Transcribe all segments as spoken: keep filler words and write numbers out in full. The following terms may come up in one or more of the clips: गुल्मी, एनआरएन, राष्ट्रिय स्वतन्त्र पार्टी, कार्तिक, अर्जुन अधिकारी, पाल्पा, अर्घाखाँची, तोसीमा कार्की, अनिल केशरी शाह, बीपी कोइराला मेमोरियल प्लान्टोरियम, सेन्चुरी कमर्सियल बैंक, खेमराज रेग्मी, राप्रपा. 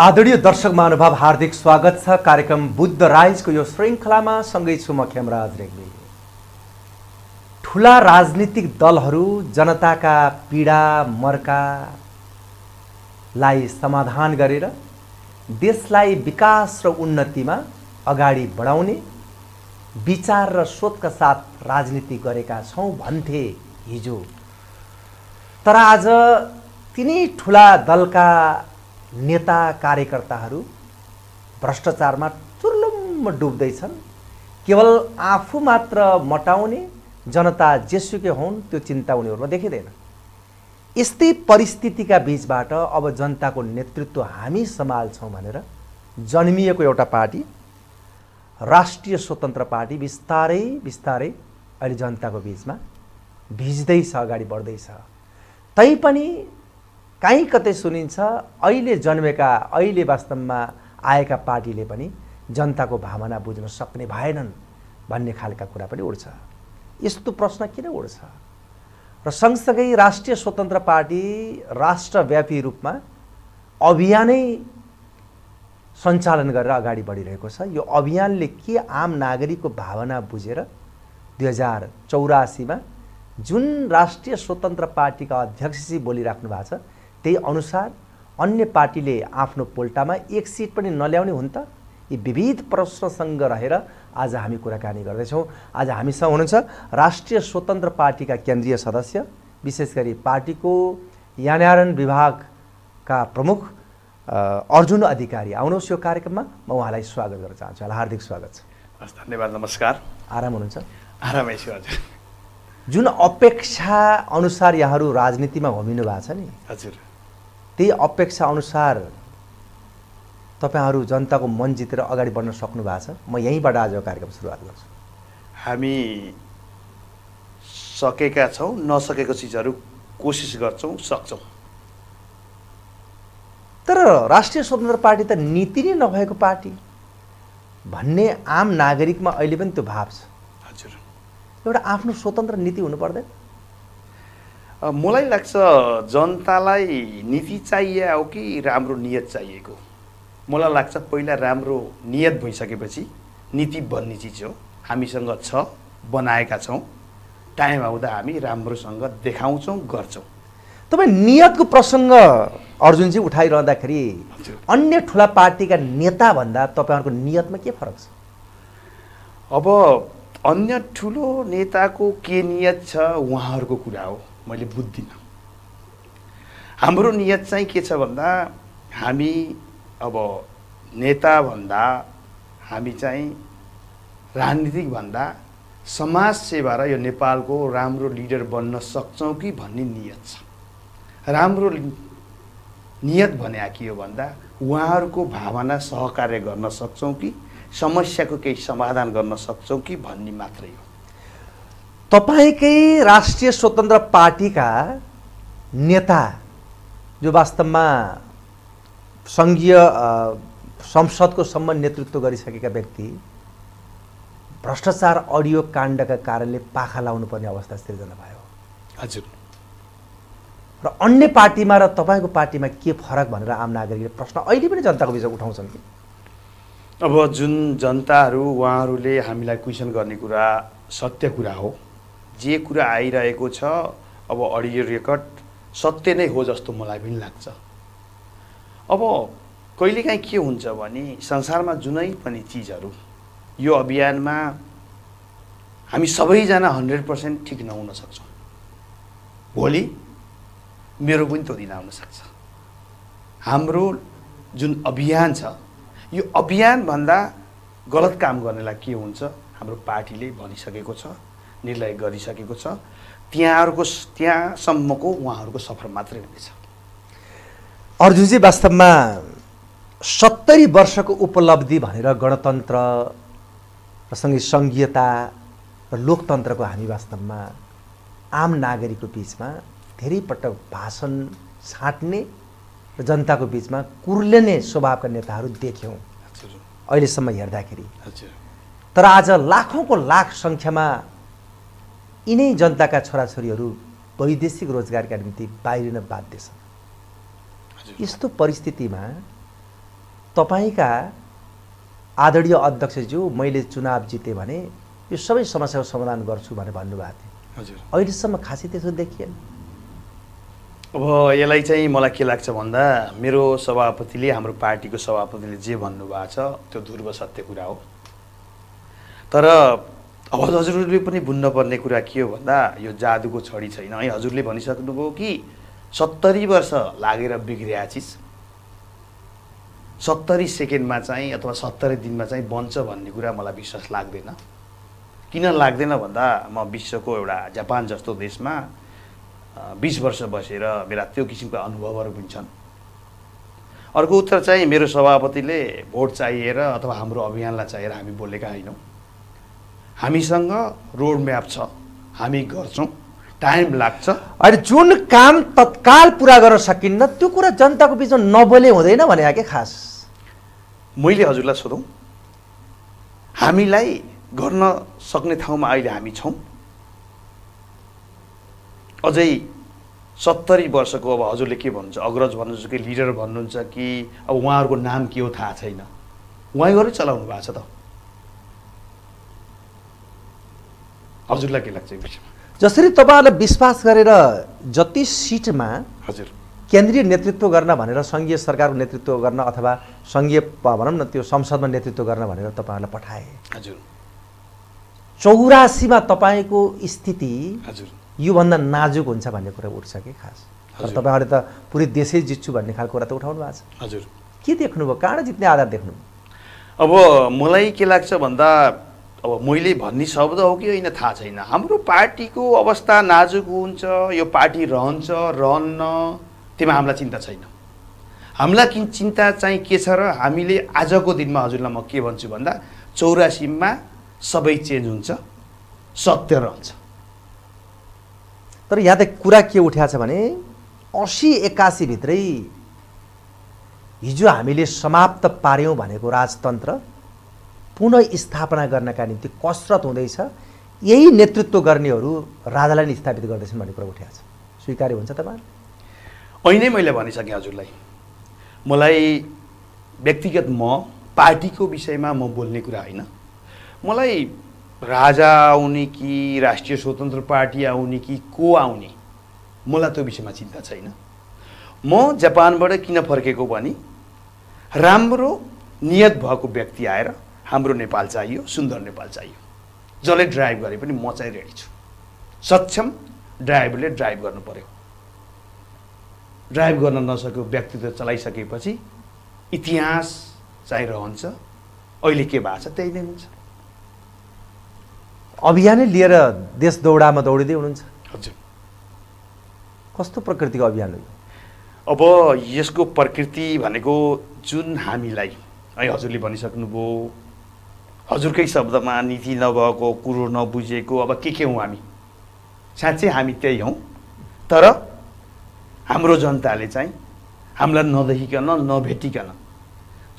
आदरणीय दर्शक महानुभाव, हार्दिक स्वागत छ कार्यक्रम बुद्ध राइजको यो श्रृंखलामा। सँगै छु म खेमराज रेग्मी। ठूला राजनीतिक दलहरू जनताका पीडा मर्कालाई समाधान गरेर देशलाई विकास र उन्नतिमा अगाडि बढाउने विचार र सोचका साथ राजनीति गरेका छौं भन्थे हिजो। तर आज तिनी ठूला दलका नेता कार्यकर्ताहरू भ्रष्टाचारमा चुर्लुम्म डुब्दै छन्। केवल आफू मात्र मटाउने जनता जेसुकै हुन् त्यो चिन्ता उनीहरुमा देखिदैन। यस्तै परिस्थितिका बीचबाट अब जनताको नेतृत्व हामी सम्हाल्छौं भनेर जन्मिएको एउटा पार्टी राष्ट्रिय स्वतन्त्र पार्टी बिस्तारै बिस्तारै अहिले जनताको बीचमा भिज्दैछ, अगाडि बढ्दैछ। तैपनि कहीं कतै सुनिन्छ अहिले जन्मेका, अहिले वास्तवमा आएका पार्टीले पनि जनताको भावना बुझ्न सक्ने भएनन् भन्ने खालका कुरा पनि उठ्छ। यस्तो प्रश्न किन उठ्छ? र सँगसँगै राष्ट्रिय स्वतन्त्र पार्टी राष्ट्रव्यापी रूपमा अभियानै सञ्चालन गरेर अगाडि बढिरहेको छ। यो अभियानले के आम नागरिकको भावना बुझेर दुई हजार चौरासीमा जुन राष्ट्रिय स्वतन्त्र पार्टीका अध्यक्षजी बोलिराख्नु भएको छ त्यही अनुसार अन्य पार्टीले आफ्नो पोल्टामा एक सीट पनि नल्याउने हुन् त? यी विविध प्रश्नसँग रहेर आज हामी कुराकानी गर्दैछौँ। आज हामीसँग हुनुहुन्छ राष्ट्रिय स्वतन्त्र पार्टीका केन्द्रीय सदस्य, विशेष गरी पार्टीको एनआरएन विभागका प्रमुख अर्जुन अधिकारी। आउनुहोस् यो कार्यक्रममा, म उहाँलाई स्वागत गर्न चाहन्छु। हार्दिक स्वागत छ। हस्, धन्यवाद। नमस्कार। आराम हुनुहुन्छ? आरामै छु। हजुर, जुन अपेक्षा अनुसार यहाँहरू राजनीतिमा होमिनु भएको छ नि, हजुर, त्यही अपेक्षा अनुसार तपाईहरु जनताको मन जितेर अगाडि बढ्न सक्नु भएको छ? म यहीँबाट आजको कार्यक्रम सुरुवात गर्छु। हामी सकेका छौँ, नसकेको चिजहरु कोशिश गर्छौँ, सक्छौँ। तर राष्ट्रिय स्वतन्त्र पार्टी त नीति नै नभएको पार्टी भन्ने आम नागरिकमा अहिले पनि त्यो भाव छ। हजुर, एउटा आफ्नो स्वतन्त्र नीति हुनु पर्दैन? मलाई लाग्छ जनतालाई नीति चाहिए हो कि राम्रो नियत चाहिएको? मलाई लाग्छ पहिला राम्रो नियत भइसकेपछि नीति बन्ने चिज हो। हामीसँग छ, बनाएका छौँ, टाइम आउँदा हामी राम्रोसँग देखाउँछौँ, गर्छौँ। तपाईँ नियतको प्रसङ्ग अर्जुनजी उठाइरहँदाखेरि अन्य ठुला पार्टीका नेताभन्दा तपाईँहरूको नियतमा के फरक छ? अब अन्य ठुलो नेताको के नियत छ उहाँहरूको कुरा हो, मैले बुझ्दिनँ। हाम्रो नियत चाहिँ के छ भन्दा हामी अब नेता भन्दा हामी चाहिँ राजनीतिक भन्दा समाज सेवा र यो नेपालको राम्रो लिडर बन्न सक्छौँ कि भन्ने नियत छ। राम्रो नियत भने के हो भन्दा उहाँहरूको भावना सहकार्य गर्न सक्छौँ कि समस्याको केही समाधान गर्न सक्छौँ कि भन्ने मात्रै हो। तपाईकै राष्ट्रिय स्वतन्त्र पार्टीका नेता जो वास्तवमा संघीय संसदको सम्म नेतृत्व गरिसकेका व्यक्ति भ्रष्टाचार अडियो काण्डका कारणले पाखा लाउनुपर्ने अवस्था सिर्जना भयो। हजुर, र अन्य पार्टीमा र तपाईँको पार्टीमा के फरक भनेर आम नागरिकले प्रश्न अहिले पनि जनताको बिचमा उठाउँछन् कि? अब जुन जनताहरू उहाँहरूले हामीलाई क्वेसन गर्ने कुरा सत्य कुरा हो, जे कुरा आइरहेको छ अब अडियो रेकर्ड सत्य नै हो जस्तो मलाई पनि लाग्छ। अब कहिलेकाहीँ के हुन्छ भने संसारमा जुनै पनि चिजहरू यो अभियानमा हामी सबैजना हन्ड्रेड पर्सेंट ठिक नहुन सक्छौँ। भोलि मेरो पनि त्यो दिन आउन सक्छ। हाम्रो जुन अभियान छ यो अभियानभन्दा गलत काम गर्नेलाई के हुन्छ हाम्रो पार्टीले भनिसकेको छ, निर्णय गरिसकेको छ। त्यहाँहरूको त्यहाँसम्मको उहाँहरूको सफर मात्रै हुनेछ। अर्जुनजी, वास्तवमा सत्तरी वर्षको उपलब्धि भनेर गणतन्त्र र सँगै सङ्घीयता र लोकतन्त्रको हामी वास्तवमा आम नागरिकको बिचमा धेरै पटक भाषण छाट्ने र जनताको बिचमा कुर्लने स्वभावका नेताहरू देख्यौँ अहिलेसम्म हेर्दाखेरि। तर आज लाखौं को लाख संख्यामा यिनै जनताका छोराछोरीहरू वैदेशिक रोजगारका निम्ति बाहिरिन बाध्य छन्। यस्तो परिस्थितिमा तपाईका आदरणीय अध्यक्षज्यू मैले चुनाव जिते भने यो सबै समस्याको समाधान गर्छु भनेर भन्नुभएको थियो। हजुर, अहिलेसम्म खासै त्यस्तो देखिएन। अब यसलाई चाहिँ मलाई के लाग्छ भन्दा मेरो सभापतिले, हाम्रो पार्टीको सभापतिले जे भन्नुभएको छ त्यो ध्रुव सत्य कुरा हो। तर अब हजुरले पनि बुझ्नुपर्ने कुरा के हो भन्दा यो जादुको छडी छैन है। हजुरले भनिसक्नुभयो कि सत्तरी वर्ष लागेर बिग्रिया चिज सत्तरी सेकेन्डमा चाहिँ अथवा सत्तरी दिनमा चाहिँ बन्छ भन्ने कुरा मलाई विश्वास लाग्दैन। किन लाग्दैन भन्दा म विश्वको एउटा जापान जस्तो देशमा बीस वर्ष बसेर मेरा त्यो किसिमका अनुभवहरू पनि छन्। अर्को उत्तर चाहिँ मेरो सभापतिले भोट चाहिएर अथवा हाम्रो अभियानलाई चाहिएर हामी बोलेका हैनौँ। हामीसँग रोड म्याप छ, हामी गर्छौँ, टाइम लाग्छ। अनि जुन काम तत्काल पूरा गर्न सकिन्न त्यो कुरा जनताको बिचमा नबोले हुँदैन भने के खास मैले हजुरलाई सोधौँ, हामीलाई गर्न सक्ने ठाउँमा अहिले हामी छौँ। अझै सत्तरी वर्षको अब हजुरले के भन्नुहुन्छ, अग्रज भन्नुहुन्छ कि लिडर भन्नुहुन्छ कि अब उहाँहरूको नाम के हो थाहा छैन, उहाँहरू चलाउनु भएको छ त। हजुरलाई के लाग्छ? जसरी तपाईहरुले विश्वास गरेर जति सीटमा हजुर केन्द्रीय नेतृत्व गर्न भनेर संघीय सरकारको नेतृत्व गर्न अथवा संघीय भनौं न त्यो संसदमा नेतृत्व गर्न भनेर तपाईहरुले पठाए। हजुर, चौरासीमा तपाईको स्थिति हजुर यो भन्दा नाजुक हुन्छ भन्ने कुरा उठ्छ के खास। तर तपाईहरुले त पूरै देशै जित्छु भन्ने खालको कुरा त उठाउनु भएको छ। हजुर, के देख्नुभयो? कहाँ जित्ने आधार देख्नुभयो? अब मलाई के लाग्छ भन्दा अब मैले भन्ने शब्द हो कि होइन थाहा छैन। हाम्रो पार्टीको अवस्था नाजुक हुन्छ, यो पार्टी रहन्छ रहन्न त्यसमा हामीलाई चिन्ता छैन। हामीलाई किन चिन्ता चाहिँ के छ र हामीले आजको दिनमा हजुरलाई म के भन्छु भन्दा चौरासीमा सबै चेन्ज हुन्छ, सत्य रहन्छ। तर यहाँ त कुरा के उठ्या छ भने असी एक्कासी भित्रै हिजो हामीले समाप्त पार्यौँ भनेको राजतन्त्र पुनः स्थापना गर्नका निम्ति कसरत हुँदैछ। यही नेतृत्व गर्नेहरू राजालाई नै स्थापित गर्दैछन् भन्ने कुरा उठ्या छ। स्वीकार्य हुन्छ तपाईँ? अहिले मैले भनिसकेँ हजुरलाई, मलाई व्यक्तिगत म पार्टीको विषयमा म बोल्ने कुरा होइन। मलाई राजा आउने कि राष्ट्रिय स्वतन्त्र पार्टी आउने कि को आउने मलाई त्यो विषयमा चिन्ता छैन। म जापानबाट किन फर्केको भने राम्रो नियत भएको व्यक्ति आएर हाम्रो नेपाल चाहियो, सुन्दर नेपाल चाहियो, जसले ड्राइभ गरे पनि म चाहिँ रेडी छु। सक्षम ड्राइभरले ड्राइभ गर्नु पर्यो, ड्राइभ गर्न नसकेको व्यक्तित्व चलाइसकेपछि इतिहास चाहिँ रहन्छ। अहिले के भएको छ त्यही नै हुन्छ। अभियानै लिएर देश दौडामा दौडिँदै हुनुहुन्छ। हजुर, कस्तो प्रकृतिको अभियान हो? अब यसको प्रकृति भनेको जुन हामीलाई है हजुरले भनिसक्नुभयो हजुरकै शब्दमा नीति नभएको कुरो नबुझेको अब के के हौँ हामी? साँच्चै हामी त्यही हौँ। तर हाम्रो जनताले चाहिँ हामीलाई नदेखिकन नभेटिकन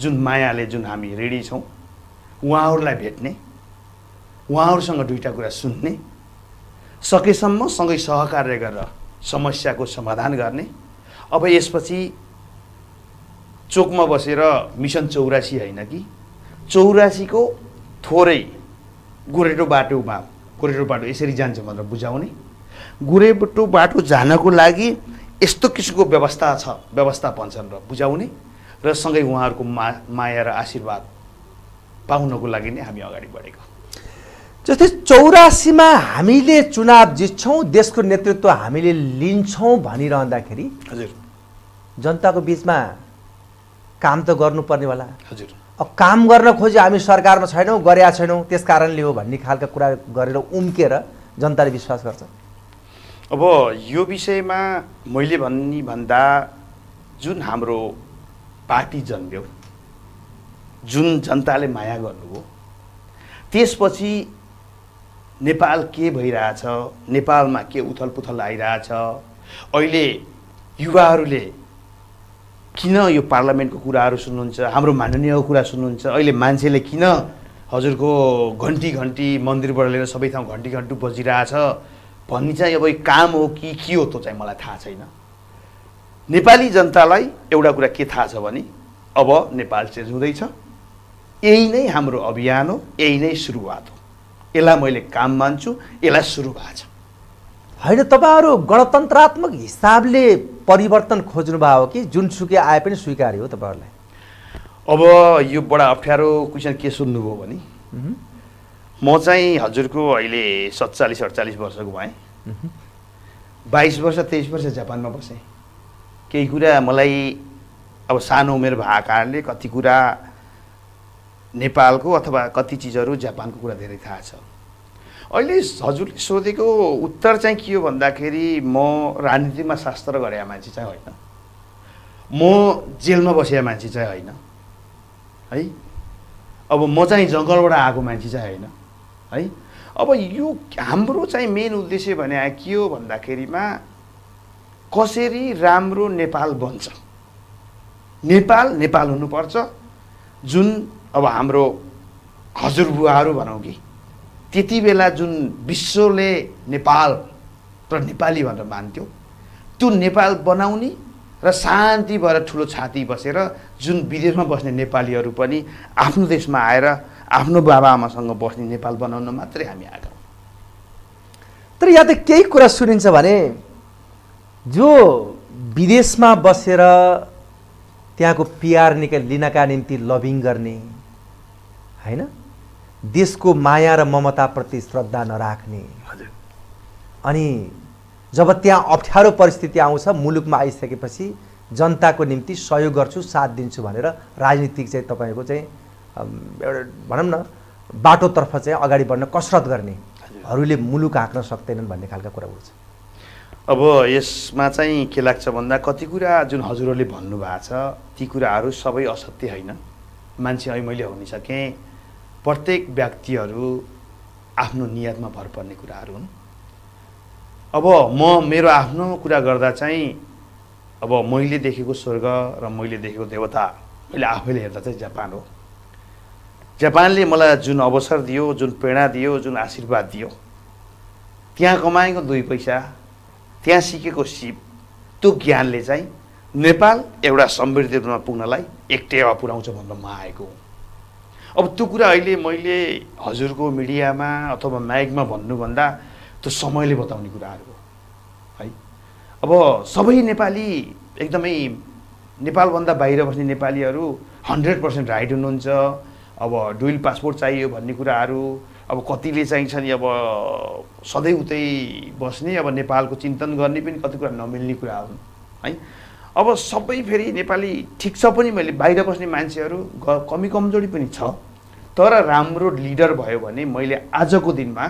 जुन मायाले जुन हामी रेडी छौँ उहाँहरूलाई भेट्ने, उहाँहरूसँग दुईवटा कुरा सुन्ने, सकेसम्म सँगै सहकार्य गरेर समस्याको समाधान गर्ने। अब यसपछि चोकमा बसेर मिसन चौरासी होइन कि चौरासीको थोरै गोरेटो बाटोमा गोरेटो बाटो यसरी जान्छ भनेर बुझाउने, गोरेटो बाटो जानको लागि यस्तो किसिमको व्यवस्था छ, व्यवस्थापन छ भनेर बुझाउने र सँगै उहाँहरूको मा माया र आशीर्वाद पाउनको लागि नै हामी अगाडि बढेको। जस्तै चौरासीमा हामीले चुनाव जित्छौँ, देशको नेतृत्व हामीले लिन्छौँ भनिरहँदाखेरि हजुर जनताको बिचमा काम त गर्नुपर्ने होला। हजुर, अब काम गर्न खोज्यो हामी सरकारमा छैनौँ, गरेका छैनौँ त्यस कारणले हो भन्ने खालका कुरा गरेर उम्केर जनताले विश्वास गर्छ। अब यो विषयमा मैले भन्ने भन्दा जुन हाम्रो पार्टी जन्म्यो, जुन जनताले माया गर्नुभयो, त्यसपछि नेपाल के भइरहेछ, नेपालमा के उथलपुथल आइरहेछ, अहिले युवाहरूले किन यो पार्लियामेन्टको कुराहरू सुन्नुहुन्छ, हाम्रो माननीयको कुरा सुन्नुहुन्छ, अहिले मान्छेले किन हजुरको घन्टी घन्टी मन्दिरबाट लिएर सबै ठाउँ घन्टी घन्टी बजिरहेछ भन्ने चाहिँ अब काम हो कि के हो त्यो चाहिँ मलाई थाहा छैन। नेपाली जनतालाई एउटा कुरा के थाहा छ भने अब नेपाल चेन्ज हुँदैछ, यही नै हाम्रो अभियान हो, यही नै सुरुवात हो, यसलाई मैले काम मान्छु, यसलाई सुरु भएको छ। हैन तपाईहरु गणतन्त्रात्मक हिसाबले परिवर्तन खोज्नु भएको हो कि जुनसुकै आए पनि स्वीकार्य हो तपाईहरुलाई? अब यो बडा अप्ठ्यारो क्वेशन के सुन्नुभयो भने म चाहिँ हजुरको अहिले सैंतालीस अड़तालीस वर्षको भएँ, बाईस वर्ष तेईस वर्ष जापानमा बसेँ। केही कुरा मलाई अब सानो उमेर भएको कारणले कति कुरा नेपालको अथवा कति चीजहरु जापानको कुरा धेरै थाहा छ। अहिले हजुरले सोधेको उत्तर चाहिँ के हो भन्दाखेरि म राजनीतिमा शास्त्र गरेका मान्छे चाहिँ होइन, म जेलमा बसेका मान्छे चाहिँ होइन, है अब म चाहिँ जंगलबाट आएको मान्छे चाहिँ होइन, है अब यो हाम्रो चाहिँ मेन उद्देश्य भने के हो भन्दाखेरिमा कसरी राम्रो नेपाल बन्छ, नेपाल नेपाल हुनुपर्छ। जुन अब हाम्रो हजुरबुवाहरू भनौँ कि त्यति बेला जुन विश्वले नेपाल र नेपाली भनेर मान्थ्यो त्यो नेपाल बनाउने र शान्ति भएर ठुलो छाती बसेर जुन विदेशमा बस्ने नेपालीहरू पनि आफ्नो देशमा आएर आफ्नो बाबाआमासँग बस्ने नेपाल बनाउन मात्रै हामी आएका। तर यहाँ त केही कुरा सुनिन्छ भने जो विदेशमा बसेर त्यहाँको पिआर निकै लिनका निम्ति लभिङ गर्ने हैन, देशको माया र ममताप्रति श्रद्धा नराख्ने, अनि जब त्यहाँ अप्ठ्यारो परिस्थिति आउँछ मुलुकमा आइसकेपछि जनताको निम्ति सहयोग गर्छु साथ दिन्छु भनेर राजनीतिक चाहिँ तपाईको चाहिँ एउटा भनौं न बाटोतर्फ चाहिँ अगाडि बढ्न कसरत गर्नेहरूले मुलुक हाक्न सक्दैनन् भन्ने खालका कुरा हुन्छ। अब यसमा चाहिँ के लाग्छ भन्दा कति कुरा जुन हजुरहरूले भन्नु भएको छ ती कुराहरू सबै असत्य हैन। मान्छे अहिले मैले भन्न सकेँ प्रत्येक व्यक्तिहरू आफ्नो नियतमा भर पर्ने कुराहरू हुन्। अब म मेरो आफ्नो कुरा गर्दा चाहिँ अब मैले देखेको स्वर्ग र मैले देखेको देवता मैले आफैले हेर्दा चाहिँ जापान हो। जापानले मलाई जुन अवसर दियो, जुन प्रेरणा दियो, जुन आशीर्वाद दियो, त्यहाँ कमाएको दुई पैसा, त्यहाँ सिकेको सिप, त्यो ज्ञानले चाहिँ नेपाल एउटा समृद्धिमा पुग्नलाई एक टेवा पुर्याउँछ भनेर म आएको। अब त्यो कुरा अहिले मैले हजुरको मिडियामा अथवा माइकमा भन्नुभन्दा त्यो समयले बताउने कुराहरू हो है। अब सबै नेपाली एकदमै नेपालभन्दा बाहिर बस्ने नेपालीहरू हन्ड्रेड पर्सेंट राइट हुनुहुन्छ। अब डुअल पासपोर्ट चाहियो भन्ने कुराहरू अब कतिले चाहिन्छ नि, अब सधैँ उतै बस्ने अब नेपालको चिन्तन गर्ने पनि कति कुरा नमिल्ने कुरा हुन् है। अब सबै फेरि नेपाली ठिक छ पनि मैले बाहिर बस्ने मान्छेहरू कमी कमजोरी पनि छ, तर राम्रो लिडर भयो भने मैले आजको दिनमा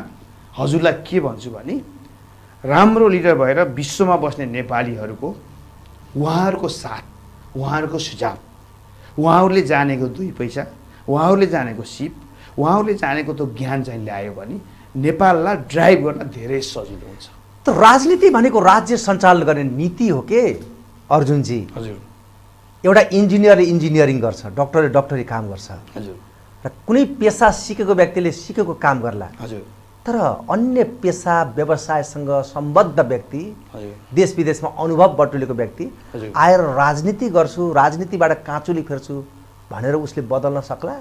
हजुरलाई के भन्छु भने राम्रो लिडर भएर विश्वमा बस्ने नेपालीहरूको उहाँहरूको साथ, उहाँहरूको सुझाव, उहाँहरूले जानेको दुई पैसा, उहाँहरूले जानेको सिप, उहाँहरूले जानेको त्यो ज्ञान चाहिँ ल्यायो भने नेपाललाई ड्राइभ गर्न धेरै सजिलो हुन्छ। त राजनीति भनेको राज्य सञ्चालन गर्ने नीति हो के अर्जुनजी? हजुर, एउटा इन्जिनियरले इन्जिनियरिङ गर्छ, डाक्टरले डाक्टरी काम गर्छ, हजुर, र कुनै पेशा सिकेको व्यक्तिले सिकेको काम गर्ला, हजुर, तर अन्य पेशा व्यवसायसँग सम्बद्ध व्यक्ति, देश विदेशमा अनुभव बटुलेको व्यक्ति आएर राजनीति गर्छु, राजनीतिबाट काँचुली फेर्छु भनेर उसले बदल्न सक्ला?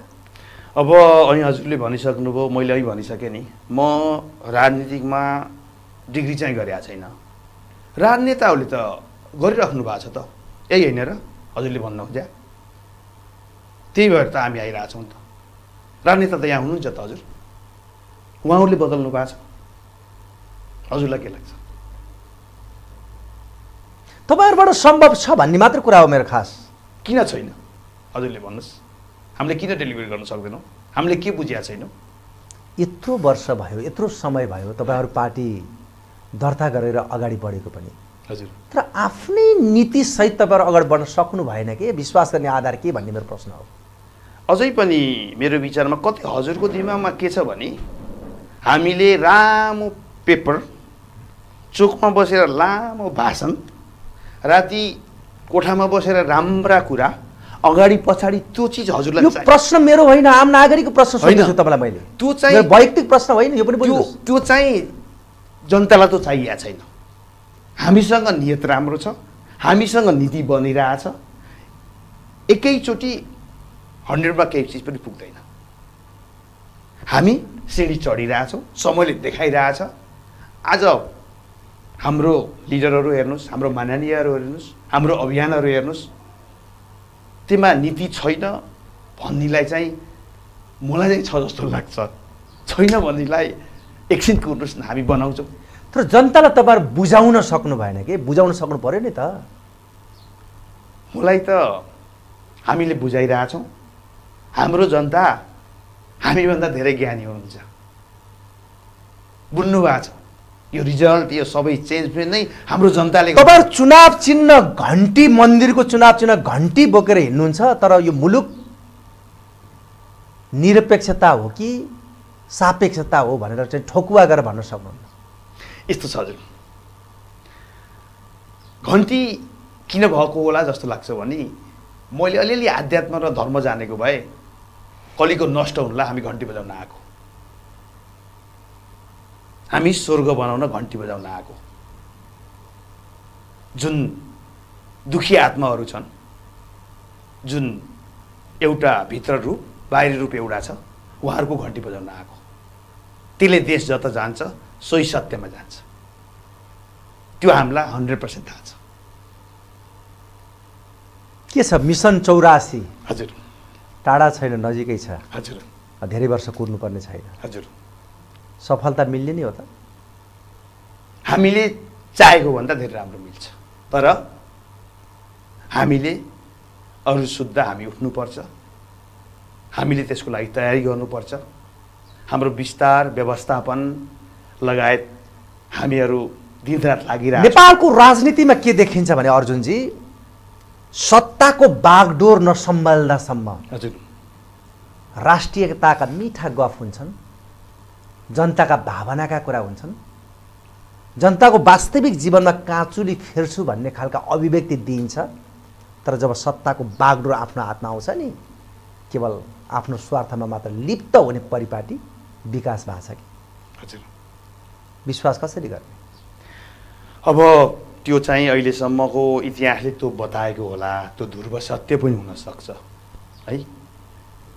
अब अनि हजुरले भनिसक्नुभयो, मैले अहिले भनिसकेँ नि, म राजनीतिकमा डिग्री चाहिँ गरेको छैन। राजनेताहरूले त गरिराख्नु भएको छ त, यही होइन र हजुरले भन्नुहुन्छ, त्यही भएर त हामी आइरहेछौँ त। राजनेता त यहाँ हुनुहुन्छ त हजुर, उहाँहरूले बदल्नु भएको छ, हजुरलाई के लाग्छ? तपाईँहरूबाट सम्भव छ भन्ने मात्र कुरा हो मेरो, खास किन छैन हजुरले भन्नुहोस्, हामीले किन डेलिभर गर्न सक्दैनौँ, हामीले के बुझेका छैनौँ? यत्रो वर्ष भयो, यत्रो समय भयो तपाईँहरू पार्टी दर्ता गरेर अगाडि बढेको पनि, हजुर, तर आफ्नै नीतिसहित तपाईँहरू अगाडि बढ्न सक्नु भएन कि? विश्वास गर्ने आधार के भन्ने मेरो प्रश्न हो। अझै पनि मेरो विचारमा कति हजुरको दिमागमा के छ भने हामीले लामो पेपर, चोकमा बसेर लामो भाषण, राति कोठामा बसेर राम्रा कुरा, अगाडि पछाडि त्यो चीज हजुरलाई चाहिन्छ। यो प्रश्न मेरो होइन, आम नागरिकको प्रश्न सोध्छु तपाईलाई मैले, त्यो चाहिँ मेरो वैयक्तिक प्रश्न होइन, यो पनि बुझ्नुहोस्। त्यो चाहिँ जनतालाई त चाहिएको छैन। हामीसँग नियत राम्रो छ, हामीसँग नीति बनिरहेछ, एकैचोटी हन्ड्रेडमा केही चीज पनि पुग्दैन। हामी सिडी चढिरहेछौं, समयले देखाइरहेछ। आज हाम्रो लिडरहरू हेर्नुस्, हाम्रो माननीयहरू हेर्नुस्, हाम्रो अभियानहरू हेर्नुस्, त्यसमा नीति छैन भन्नेलाई चाहिँ मलाई चाहिँ छ जस्तो लाग्छ। छैन भन्नेलाई एकछिन कुर्नुस् न, हामी बनाउँछौं। तर जनतालाई तपाईहरु बुझाउन सक्नु भएन के? बुझाउन सक्नु पर्यो नि त। मलाई त हामीले बुझाइरहेछौं। हाम्रो जनता हामीभन्दा धेरै ज्ञानी हुनुहुन्छ, बुझ्नु भएको छ। यो रिजल्ट, यो सबै चेन्ज नै हाम्रो जनताले। तपाईहरु चुनाव चिन्ह घण्टी, मन्दिरको चुनाव चिन्ह घण्टी बोकेर हिँड्नुहुन्छ, तर यो मुलुक निरपेक्षता हो कि सापेक्षता हो भनेर चाहिँ ठोकुवा गरेर भन्न सक्नुहुन्छ? यस्तो छ हजुर, घण्टी किन भएको होला जस्तो लाग्छ भने मैले अलिअलि आध्यात्म र धर्म जानेको भए कलिको नष्ट हुनुलाई हामी घण्टी बजाउन आएको, हामी स्वर्ग बनाउन घण्टी बजाउन आएको। जुन दुखी आत्माहरू छन्, जुन एउटा भित्र रूप बाहिरी रूप एउटा छ, उहाँहरूको घण्टी बजाउन आएको। त्यसले देश जता जान्छ सोही सत्यमा जान्छ, त्यो हामीलाई हन्ड्रेड पर्सेंट थाहा छ। के छ मिशन चौरासी? हजुर, टाढा छैन, नजिकै छ। हजुर, धेरै वर्ष कुर्नुपर्ने छैन। हजुर, सफलता मिल्ने नै हो त। हामीले चाहेको भन्दा धेरै राम्रो मिल्छ, तर हामीले अरू शुद्ध हामी उठ्नुपर्छ, हामीले त्यसको लागि तयारी गर्नुपर्छ। हाम्रो विस्तार व्यवस्थापन लगायत हामीहरू दिनरात लागिरहेको। नेपालको राजनीतिमा के देखिन्छ भने अर्जुनजी, सत्ताको बागडोर नसम्हाल्दासम्म राष्ट्रियताका मीठा गफ हुन्छन्, जनताका भावनाका कुरा हुन्छन्, जनताको वास्तविक जीवनमा काँचुली फेर्छु भन्ने खालका अभिव्यक्ति दिइन्छ। तर जब सत्ताको बागडोर आफ्नो हातमा आउँछ नि, केवल आफ्नो स्वार्थमा मात्र लिप्त हुने परिपाटी विकास भएको छ कि? हजुर, विश्वास कसरी गर्ने? अब त्यो चाहिँ अहिलेसम्मको इतिहासले त्यो बताएको होला, त्यो ध्रुव सत्य पनि हुनसक्छ है।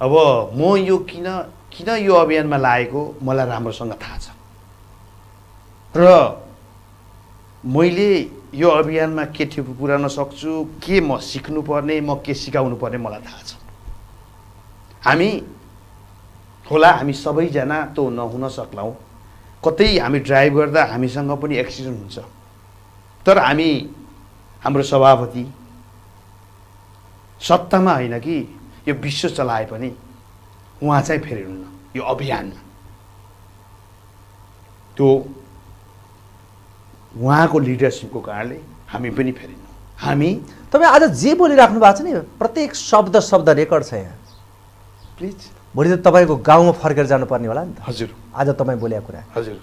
अब म यो किन किन यो अभियानमा लागेको मलाई राम्रोसँग थाहा छ, र मैले यो अभियानमा के ठेप पुर्याउन सक्छु, के म सिक्नुपर्ने, म के सिकाउनु पर्ने मलाई थाहा छ। हामी होला, हामी सबैजना त नहुन सक्लाउँ, कतै हामी ड्राइभ गर्दा हामीसँग पनि एक्सिडेन्ट हुन्छ, तर हामी हाम्रो सभापति सत्तामा होइन कि यो विश्व चलाए पनि उहाँ चाहिँ फेरिन्न यो अभियानमा। त्यो उहाँको लिडरसिपको कारणले हामी पनि फेरिन्नौँ। हामी तपाईँ आज जे बोलिराख्नु भएको छ नि, प्रत्येक शब्द शब्द रेकर्ड छ यहाँ। प्लिज, भोलि त तपाईँको गाउँमा फर्केर जानुपर्ने होला नि त। हजुर, आज तपाईँ बोलेको कुरा हजुर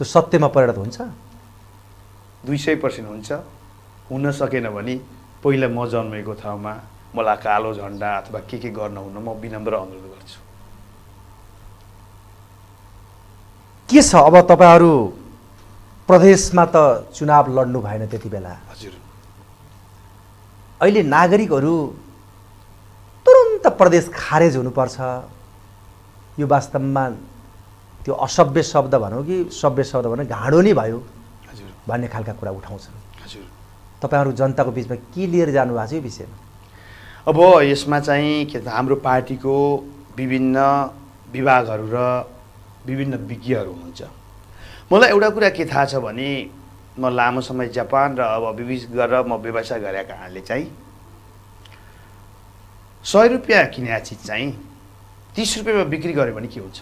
त्यो सत्यमा परिणत हुन्छ, दुई सय पर्सेन्ट हुन्छ। हुन सकेन भने पहिला म जन्मेको ठाउँमा मलाई कालो झण्डा अथवा के के गर्न हुन म विनम्र अनुरोध गर्छु। के छ अब तपाईहरू प्रदेशमा त चुनाव लड्नु भएन त्यति बेला? हजुर, अहिले नागरिकहरू तुरन्त प्रदेश खारेज हुनुपर्छ, यो वास्तवमा त्यो असभ्य शब्द भनौँ कि सभ्य शब्द भनौँ, घाँडो नै भयो भन्ने खालका कुरा उठाउँछन्। हजुर, तपाईँहरू जनताको बिचमा के लिएर जानुभएको छ यो विषयमा? अब यसमा चाहिँ के त हाम्रो पार्टीको विभिन्न विभागहरू र विभिन्न विज्ञहरू हुनुहुन्छ। मलाई एउटा कुरा के थाहा छ भने म लामो समय जापान र अब विविध गरेर म व्यवसाय गरेका कारणले चाहिँ सय रुपियाँ किने चिज चाहिँ तीस रुपियाँमा बिक्री गऱ्यो भने के हुन्छ?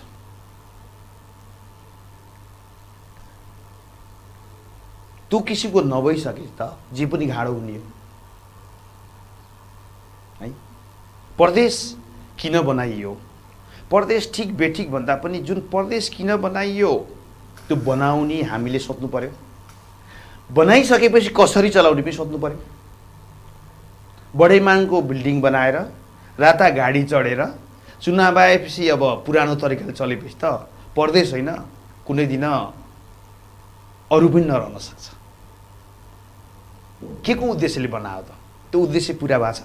त्यो किसिमको नभइसके त जे पनि घाँडो हुने हो है। प्रदेश किन बनाइयो? प्रदेश ठिक बेठिक भन्दा पनि जुन प्रदेश किन बनाइयो त्यो बनाउने हामीले सोच्नु पर्यो, बनाइसकेपछि कसरी चलाउने पनि सोच्नु पर्यो। बढेमाङको बिल्डिङ बनाएर राता गाडी चढेर चुनाव आएपछि अब पुरानो तरिकाले चलेपछि त प्रदेश होइन, कुनै दिन अरू पनि नरहन सक्छ। के को उद्देश्यले बनायो त? त्यो उद्देश्य पुरा भएको छ?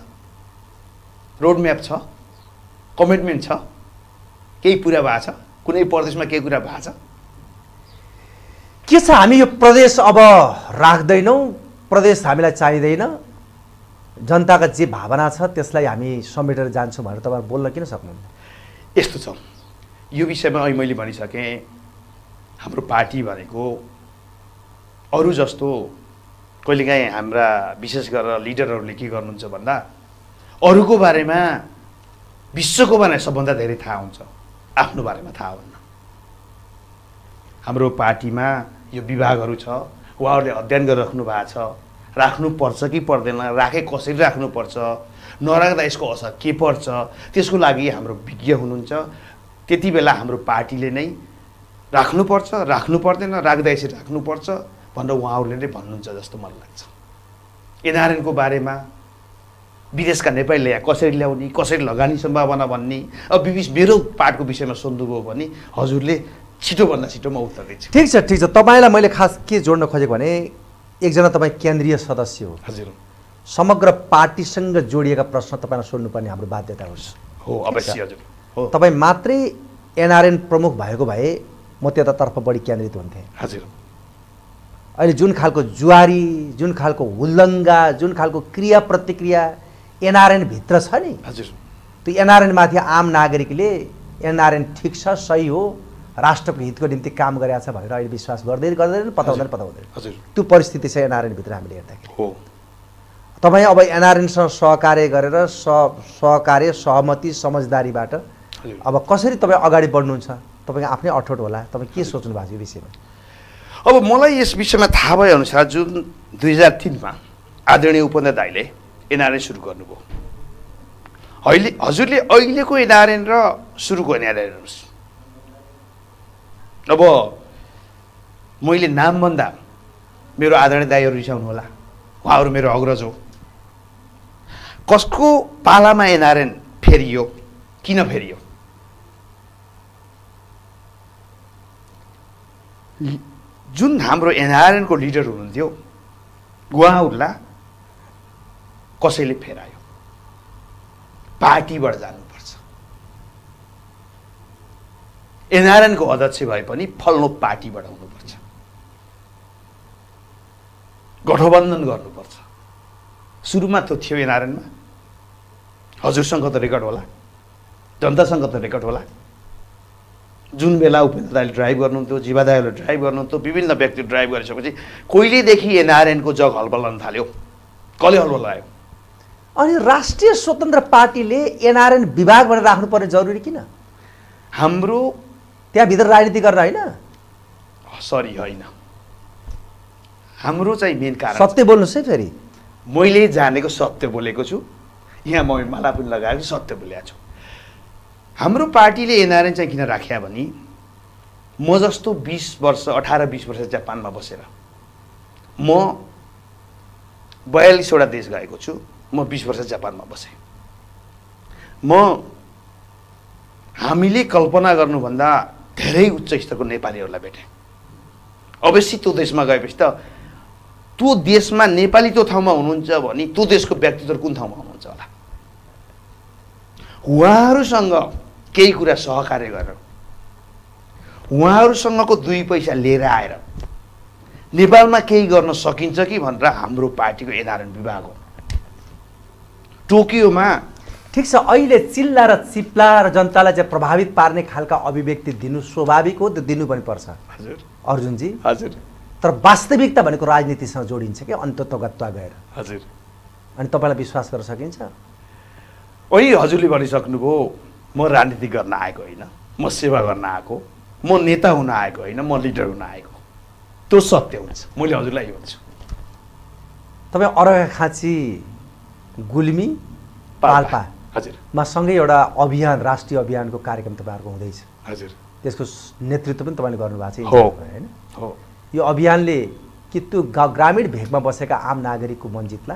रोडमैप छ, कमिटमेन्ट छ, केही पूरा भएको छ, कुनै प्रदेशमा केही कुरा भएको छ के छ? हामी यो प्रदेश अब राख्दैनौं, प्रदेश हामीलाई चाहिदैन, जनताका जे भावना छ त्यसलाई हामी समेटेर जान्छौं भनेर तपाईहरु बोल्न किन सक्नुहुन्न? यस्तो छ, यो विषयमा अहिले मैले भनिसके, हाम्रो पार्टी भनेको अरु जस्तो कहिलेकाहीँ हाम्रा विशेष गरेर लिडरहरूले के गर्नुहुन्छ भन्दा अरूको बारेमा विश्वको बारेमा सबभन्दा धेरै थाहा हुन्छ, आफ्नो बारेमा थाहा हुन्न। हाम्रो पार्टीमा यो विभागहरू छ, उहाँहरूले अध्ययन गरिराख्नु भएको छ, राख्नुपर्छ कि पर्दैन, राखे कसरी राख्नुपर्छ, नराख्दा यसको असर के पर्छ, त्यसको लागि हाम्रो विज्ञ हुनुहुन्छ। त्यति बेला हाम्रो पार्टीले नै राख्नुपर्छ, राख्नु पर्दैन, राख्दा यसरी राख्नुपर्छ भनेर उहाँहरूले नै भन्नुहुन्छ जस्तो मलाई लाग्छ। एनआरएनको बारेमा विदेशका नेपालीले कसरी ल्याउने, कसरी लगानी सम्भावना भन्ने अब विविध मेरो पार्टको विषयमा सोध्नुभयो भने हजुरले छिटोभन्दा छिटो म उत्तर दिन्छु। ठिक छ, ठिक छ। तपाईँलाई मैले खास के जोड्न खोजेको भने एकजना तपाईँ केन्द्रीय सदस्य हो, हजुर, समग्र पार्टीसँग जोडिएका प्रश्न तपाईँलाई सोध्नुपर्ने हाम्रो बाध्यता हुन्छ। हो, अवश्य हजुर। हो, तपाईँ मात्रै एनआरएन प्रमुख भएको भए म त्यतातर्फ बढी केन्द्रित हुन्थेँ। हजुर, अहिले जुन खालको जुवारी, जुन खालको हुल्लङ्गा, जुन खालको क्रिया प्रतिक्रिया एनआरएन भित्र छ नि, हजुर, त्यो एनआरएनमाथि आम नागरिकले एनआरएन ठिक छ, सही हो, राष्ट्रको हितको निम्ति काम गरेको छ भनेर अहिले विश्वास गर्दै गर्दैन, पताउँदैन पताउँदैन हजुर, त्यो परिस्थिति छ एनआरएनभित्र हामीले हेर्दाखेरि। हो, तपाईँ अब एनआरएनसँग सहकार्य गरेर सहकार्य सहमति समझदारीबाट अब कसरी तपाईँ अगाडि बढ्नुहुन्छ? तपाईँको आफ्नै अठोट होला, तपाईँ के सोच्नु भएको छ यो विषयमा? अब मलाई यस विषयमा थाहा भएअनुसार जुन दुई हजार तिनमा आदरणीय उपेन्द्र दाईले एनआरएन सुरु गर्नुभयो, अहिले हजुरले अहिलेको एनआरएन र सुरुको एनआरएन हेर्नुहोस्। अब मैले नाम भन्दा मेरो आदरणीय दाईहरू रिसाउनु होला, उहाँहरू मेरो अग्रज हो। कसको पालामा एनआरएन फेरियो, किन फेरियो? जुन हाम्रो एनआरएनको लिडर हुनुहुन्थ्यो उहाँहरूलाई कसैले फेरायो, पार्टीबाट जानु। एनआरएन को अध्यक्ष भए पनि फल्नु पार्टीबाट हुनुपर्छ, गठबन्धन गर्नुपर्छ। सुरुमा त थियो एनआरएनमा, हजुरसँग त रेकर्ड होला, जनतासँग त रेकर्ड होला, जुन बेला उपेन्द्र दाईले ड्राइभ गर्नुहुन्थ्यो, जीवा दाईले ड्राइभ गर्नुहुन्थ्यो, विभिन्न व्यक्ति ड्राइभ गरिसकेपछि कहिलेदेखि एनआरएनको जग हल्बलन थाल्यो? कसले हल्बलायो? अनि राष्ट्रिय स्वतन्त्र पार्टीले एनआरएन विभाग भनेर राख्नुपर्ने जरुरी किन? हाम्रो त्यहाँभित्र राजनीति गर्न होइन, सरी होइन, हाम्रो चाहिँ मेन कारण सत्य बोल्नुहोस् है। फेरि मैले जानेको सत्य बोलेको छु, यहाँ म माला पनि लगाएको सत्य बोलेको छु। हाम्रो पार्टीले एनआरएन चाहिँ किन राख्या भने म जस्तो बिस वर्ष अठार बिस वर्ष जापानमा बसेर म बयालिसवटा देश गएको छु, म बिस वर्ष जापानमा बसेँ। म हामीले कल्पना गर्नुभन्दा धेरै उच्च स्तरको नेपालीहरूलाई भेटेँ। अवश्य त्यो देशमा गएपछि त त्यो देशमा नेपाली त्यो ठाउँमा हुनुहुन्छ भने त्यो देशको व्यक्तित्व कुन ठाउँमा हुनुहुन्छ होला? उहाँहरूसँग केही कुरा सहकार्य गरेर, उहाँहरूसँगको दुई पैसा लिएर आएर नेपालमा केही गर्न सकिन्छ कि भनेर हाम्रो पार्टीको एनआरएन विभाग हो। टोकियोमा ठिक छ, अहिले चिल्ला र चिप्ला र जनतालाई चाहिँ प्रभावित पार्ने खालका अभिव्यक्ति दिनु स्वाभाविक हो, त्यो दिनु पनि पर्छ हजुर, अर्जुनजी हजुर। तर वास्तविकता भनेको राजनीतिसँग जोडिन्छ कि अन्ततगत्वा गएर हजुर, अनि तपाईँलाई विश्वास गर्न सकिन्छ? ओइ हजुरले भनिसक्नुभयो, म राजनीति गर्न आएको होइन, म सेवा गर्न आएको, म नेता हुन आएको होइन, म लिडर हुन आएको, त्यो सत्य हुन्छ। मैले हजुरलाई यो भन्छु। तपाईँ अर्घाखाँची, गुल्मी, पाल्पा मा सँगै एउटा अभियान, राष्ट्रिय अभियानको कार्यक्रम तपाईँहरूको हुँदैछ हजुर, त्यसको नेतृत्व पनि तपाईँले गर्नुभएको छ होइन? हो, यो अभियानले कि त्यो ग्रामीण भेगमा बसेका आम नागरिकको मन जित्ला?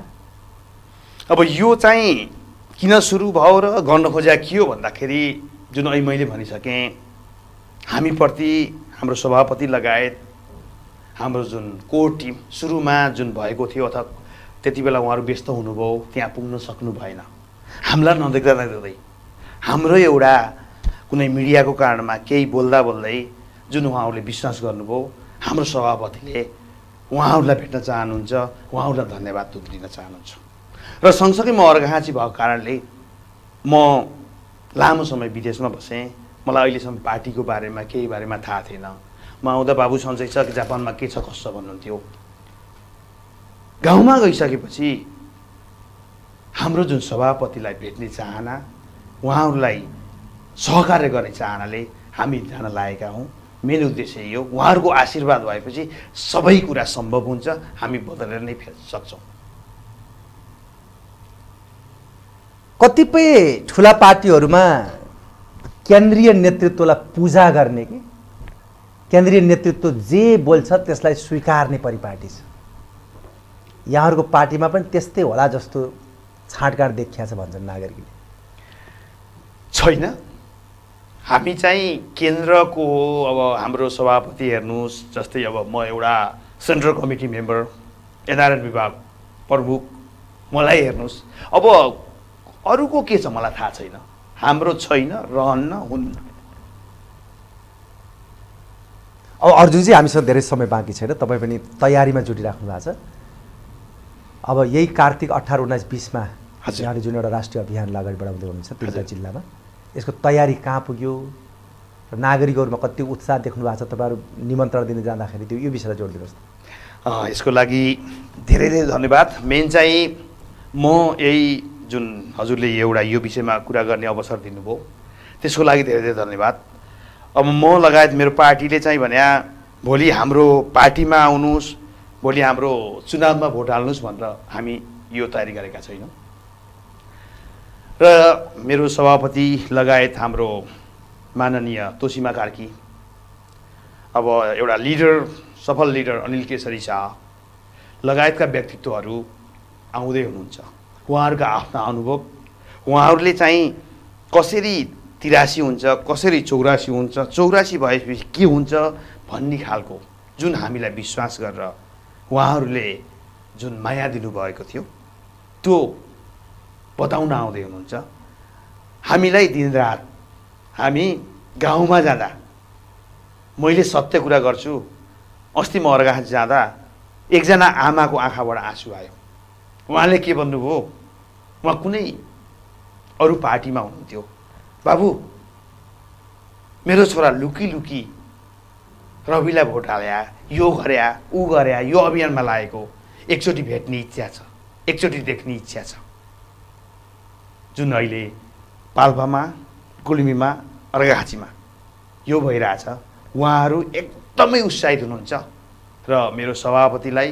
अब यो चाहिँ किन सुरु भयो र गर्न खोजेको के हो भन्दाखेरि जुन अहिले मैले भनिसकेँ, हामीप्रति हाम्रो सभापति लगायत हाम्रो जुन कोर टिम सुरुमा जुन भएको थियो अथवा त्यति बेला उहाँहरू व्यस्त हुनुभयो, त्यहाँ पुग्न सक्नु भएन। हामीलाई नदेख्दा नदेख्दै हाम्रो एउटा कुनै मिडियाको कारणमा केही बोल्दा बोल्दै जुन उहाँहरूले विश्वास गर्नुभयो हाम्रो सभापतिले उहाँहरूलाई भेट्न चाहनुहुन्छ, उहाँहरूलाई धन्यवाद दिन चाहनुहुन्छ। र सँगसँगै म अर्घाखाँची भएको कारणले म लामो समय विदेशमा बसेँ, मलाई अहिलेसम्म पार्टीको बारेमा केही बारेमा थाहा थिएन। म आउँदा बाबु सन्चै छ कि जापानमा के छ कसो भन्नुहुन्थ्यो। गाउँमा गइसकेपछि हाम्रो जुन सभापतिलाई भेट्ने चाहना, उहाँहरूलाई सहकार्य गर्ने चाहनाले हामी जान लागेका हौँ। मेरो उद्देश्य यो, उहाँहरूको आशीर्वाद भएपछि सबै कुरा सम्भव हुन्छ, हामी बदलेर नै फेर्न सक्छौँ। कतिपय ठुला पार्टीहरूमा केन्द्रीय नेतृत्वलाई पूजा गर्ने कि केन्द्रीय नेतृत्व जे बोल्छ त्यसलाई स्वीकार्ने परिपाटी छ। यहाँहरूको पार्टीमा पनि त्यस्तै होला जस्तो छाँटकाँट देखिया छ भन्छन् नागरिकले। छैन, हामी चाहिँ केन्द्रको अब हाम्रो सभापति हेर्नुहोस्, जस्तै अब म एउटा सेन्ट्रल कमिटी मेम्बर, एनआरएन विभाग प्रमुख, मलाई हेर्नुहोस्। अब अरूको के छ मलाई थाहा छैन, हाम्रो छैन, रहन्न, हुन्न। अब अर्जुनजी, हामीसँग धेरै समय बाँकी छैन, तपाईँ पनि तयारीमा जुटिराख्नु भएको छ। अब यही कार्तिक अठारह उन्नाइस बीस में यहाँ जो एउटा राष्ट्रिय अभियान अगाडि बढाउँदै हुनुहुन्छ तिनवटा जिल्लामा, यसको तयारी कहाँ पुग्यो र नागरिकहरुमा कति उत्साह देख्नु भएको छ? तपाईहरु निमन्त्रण दिन जाँदाखेरि त्यो यो विषयलाई जोड दिनुहोस्। यसको लागि धेरै धेरै धन्यवाद। मेन चाहिँ म यही जुन हजुरले एउटा यो विषयमा कुरा गर्ने अवसर दिनुभयो त्यसको लागि धेरै धेरै धन्यवाद। अब म लगायत मेरो पार्टीले चाहिँ भन्या भोलि हाम्रो पार्टीमा आउनुहोस्, भोलि हाम्रो चुनावमा भोट हाल्नुहोस् भनेर हामी यो तयारी गरेका छैनौँ। र मेरो सभापति लगायत हाम्रो माननीय तोसीमा कार्की, अब एउटा लिडर, सफल लिडर अनिल केशरी शाह लगायतका व्यक्तित्वहरू आउँदै हुनुहुन्छ। उहाँहरूका आफ्ना अनुभव, उहाँहरूले चाहिँ कसरी तिरासी हुन्छ, कसरी चौरासी हुन्छ, चौरासी भएपछि के हुन्छ भन्ने खालको जुन हामीलाई विश्वास गरेर उहाँहरूले जुन माया दिनुभएको थियो त्यो बताउन आउँदै हुनुहुन्छ। हामीलाई दिनरात, हामी गाउँमा जाँदा मैले सत्य कुरा गर्छु, अस्ति म अर्घाखाँची जाँदा एकजना आमाको आँखाबाट आँसु आयो। उहाँले के भन्नुभयो, उहाँ कुनै अरू पार्टीमा हुनुहुन्थ्यो, बाबु मेरो छोरा लुकी लुकी रविलाई भोट हाल्या, यो गर्या, ऊ गर्या, यो अभियानमा लागेको, एकचोटि भेट्ने इच्छा छ, एकचोटि देख्ने इच्छा छ। जुन अहिले पाल्पामा, गुल्मीमा, अर्घाखाँचीमा यो भइरहेछ, उहाँहरू एकदमै उत्साहित हुनुहुन्छ। र मेरो सभापतिलाई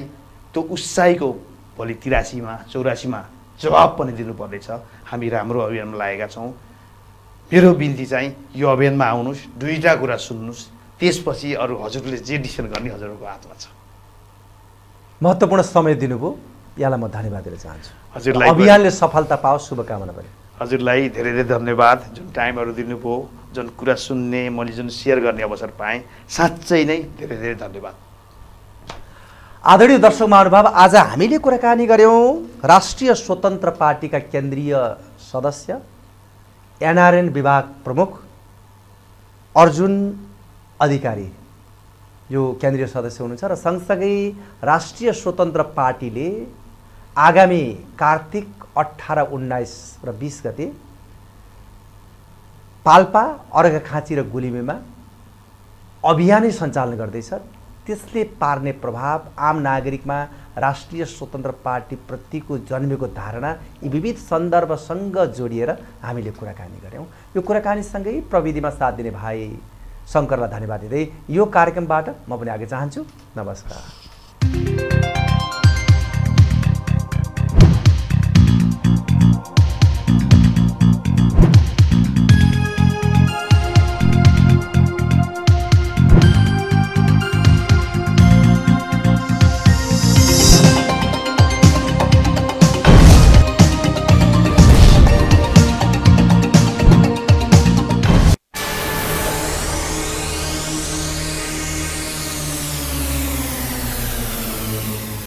त्यो उत्साहीको भोलि तिरासीमा चौरासीमा जवाब पनि दिनुपर्नेछ। हामी राम्रो अभियानमा लागेका छौँ। मेरो बिन्ती चाहिँ यो अभियानमा आउनुहोस्, दुईवटा कुरा सुन्नुहोस्, त्यसपछि अरू हजुरले जे डिसिजन गर्ने हजुरको हातमा छ। महत्त्वपूर्ण समय दिनुभयो, यहाँलाई म धन्यवाद दिन चाहन्छु। हजुरलाई अभियानले सफलता पाओस् शुभकामना पनि। हजुरलाई धेरै धेरै धन्यवाद, जुन टाइमहरू दिनुभयो, जुन कुरा सुन्ने, मैले जुन सेयर गर्ने अवसर पाएँ, साँच्चै नै धेरै धेरै धन्यवाद। आदरणीय दर्शक महानुभाव, आज हामीले कुराकानी गऱ्यौँ राष्ट्रिय स्वतन्त्र पार्टीका केन्द्रीय सदस्य, एनआरएन विभाग प्रमुख अर्जुन अधिकारी, यो केन्द्रीय सदस्य हुनुहुन्छ र सँगसँगै राष्ट्रिय स्वतन्त्र पार्टीले आगामी कार्तिक अठारह उन्नाइस र बीस गते पाल्पा, अर्घाखाँची र गुल्मीमा अभियानै सञ्चालन गर्दैछ। त्यसले पार्ने प्रभाव, आम नागरिकमा राष्ट्रिय स्वतन्त्र पार्टीप्रतिको जन्मेको धारणा, यी विविध सन्दर्भसँग जोडिएर हामीले कुराकानी गऱ्यौँ। यो कुराकानीसँगै प्रविधिमा साथ दिने भाइ शङ्करलाई धन्यवाद दिँदै यो कार्यक्रमबाट म पनि आगे चाहन्छु। नमस्कार।